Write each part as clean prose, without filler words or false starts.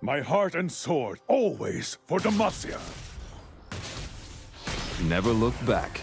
My heart and sword, always for Demacia. Never look back.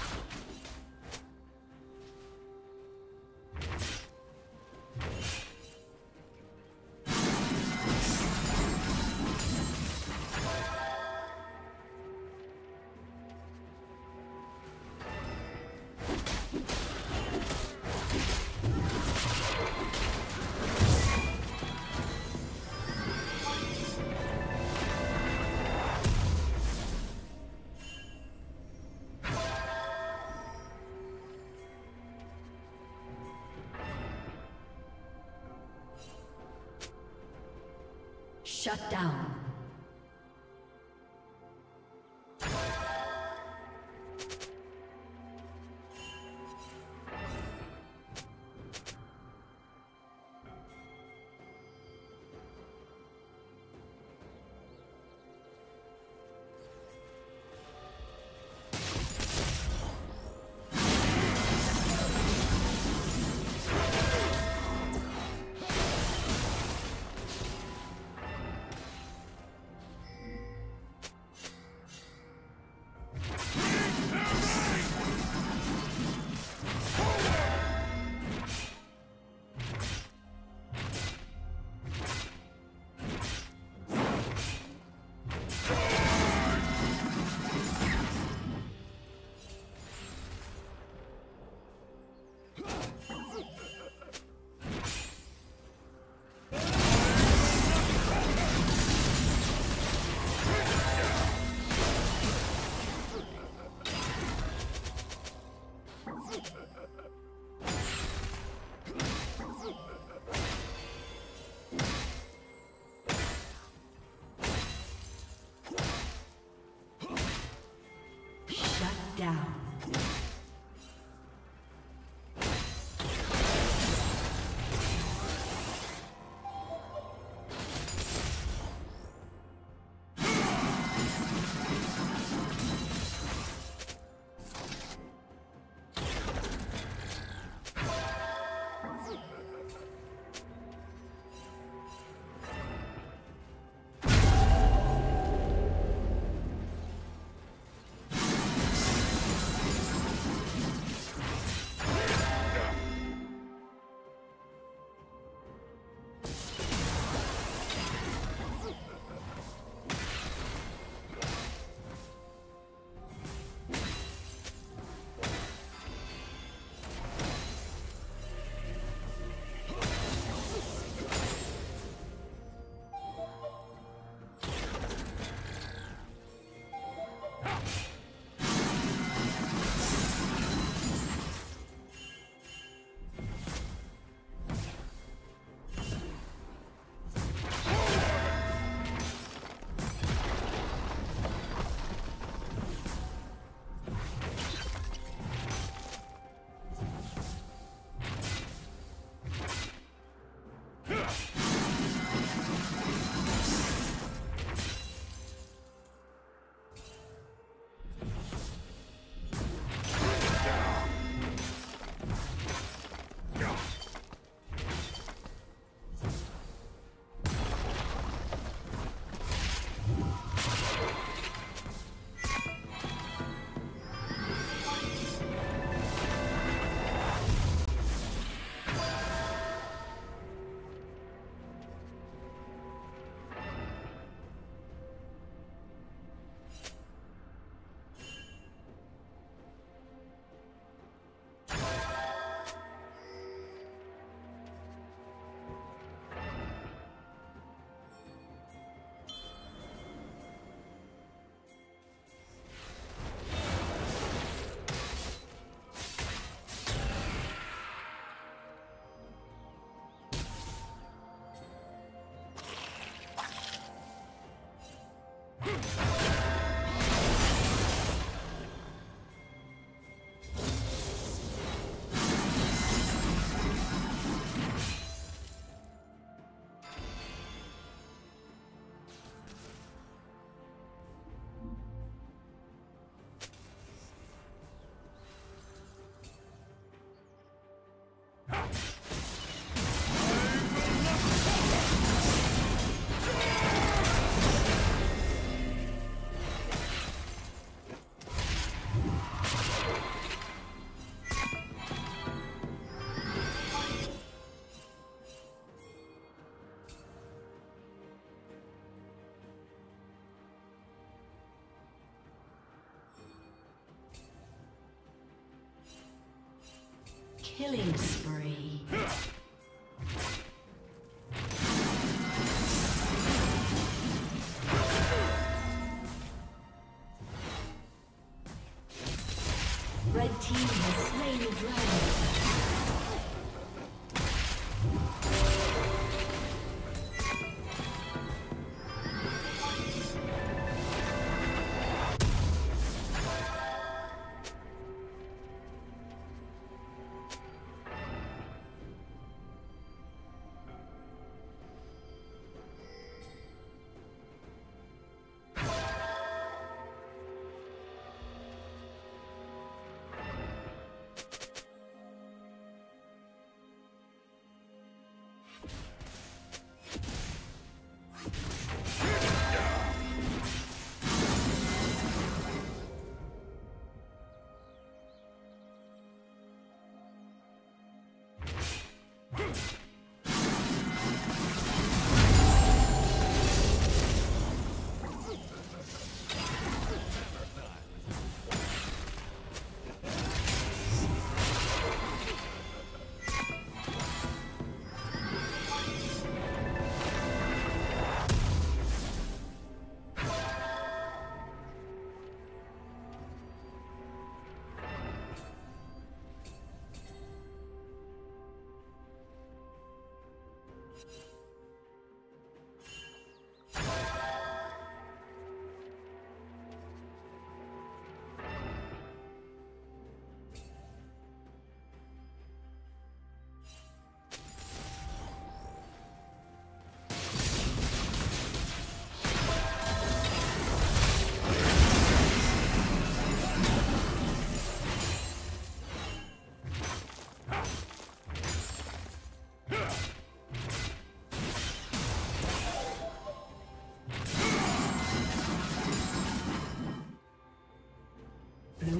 Shut down. Killing spree. Red team has slain the dragon. Blue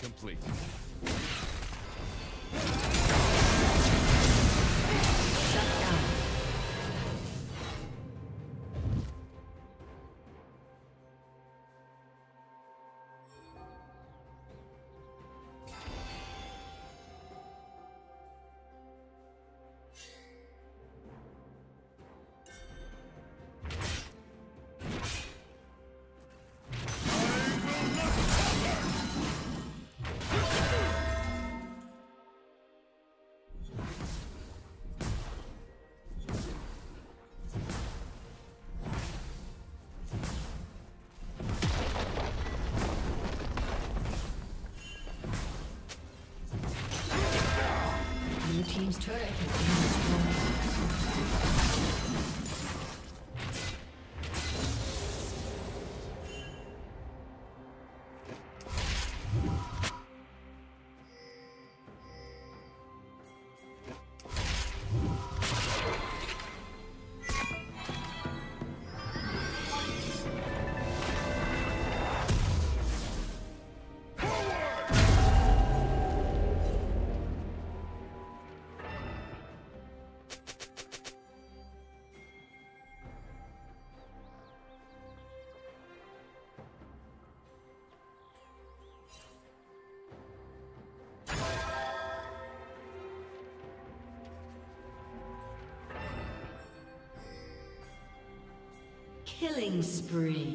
Complete. Team's turret has been killing spree.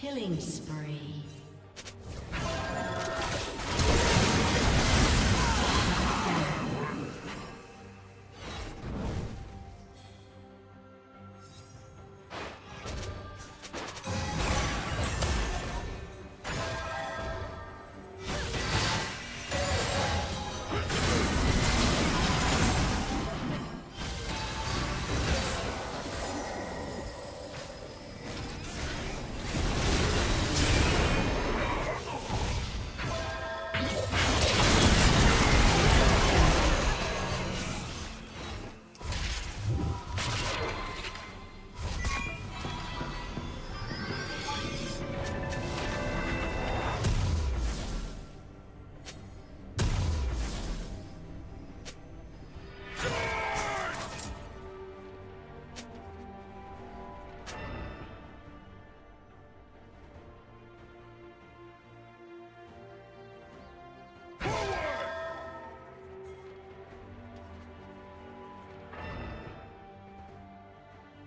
Killing spree.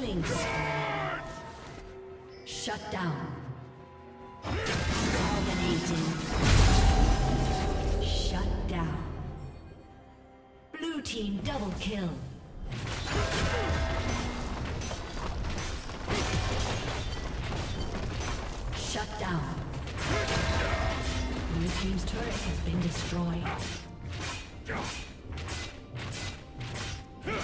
Killing spree. Shut down. Dominating. Shut down. Blue team double kill. Shut down. Blue team's turret has been destroyed. Blue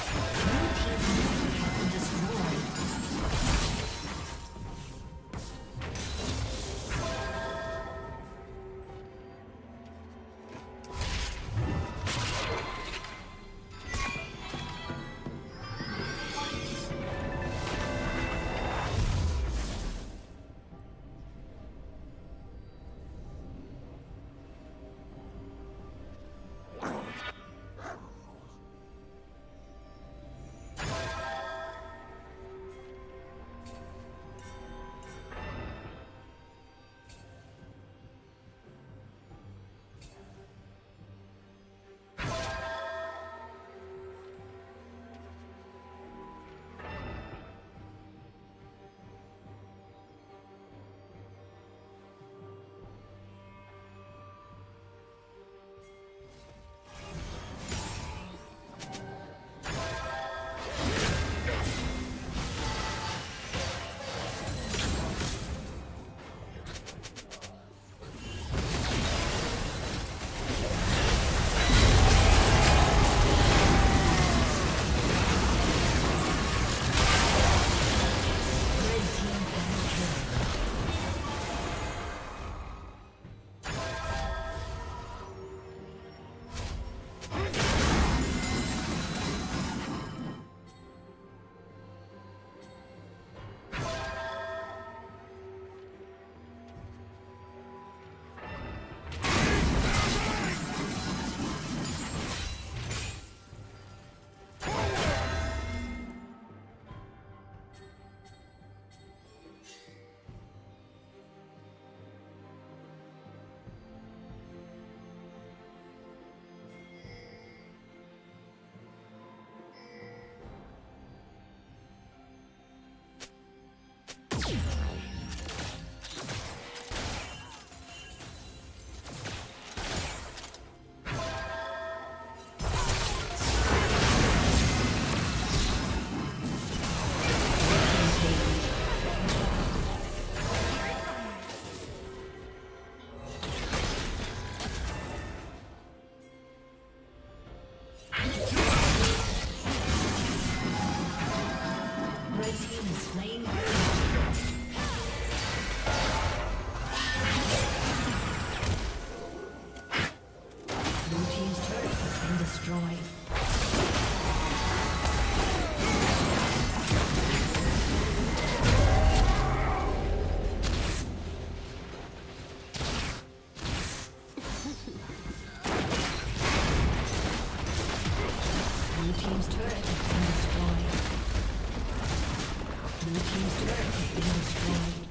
team's turret has been destroyed.